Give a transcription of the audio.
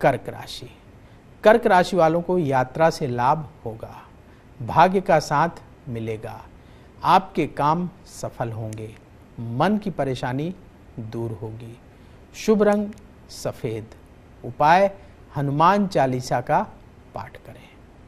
कर्क राशि। कर्क राशि वालों को यात्रा से लाभ होगा, भाग्य का साथ मिलेगा, आपके काम सफल होंगे, मन की परेशानी दूर होगी। शुभ रंग सफ़ेद। उपाय हनुमान चालीसा का पाठ करें।